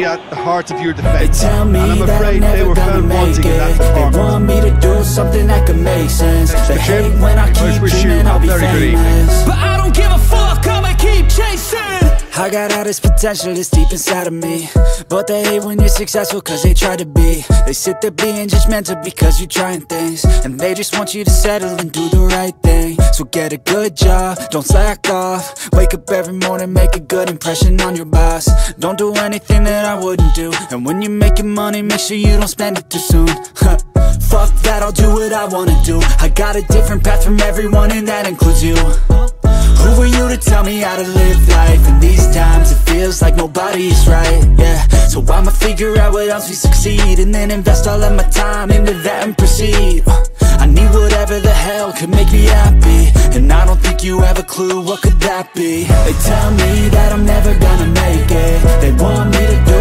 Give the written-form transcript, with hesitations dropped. At the heart of your defense, they tell me, and I'm afraid they were found wanting in that department. They want me to do something that can make sense. They hate when I keep dreaming I'll be famous, but I don't give a fuck, I'ma keep chasing. I got all this potential that's deep inside of me, but they hate when you're successful cause they try to be. They sit there being judgmental because you're trying things, and they just want you to settle and do the right thing. So get a good job, don't slack off. Wake up every morning, make a good impression on your boss. Don't do anything that I wouldn't do, and when you're making money, make sure you don't spend it too soon. Fuck that, I'll do what I wanna do. I got a different path from everyone and that includes you. Who are you to tell me how to live life? In these times it feels like nobody's right, yeah. So I'ma figure out what else we succeed, and then invest all of my time into that and proceed. I need whatever the hell could make me happy, and I don't think you have a clue what could that be. They tell me that I'm never gonna make it. They want me to do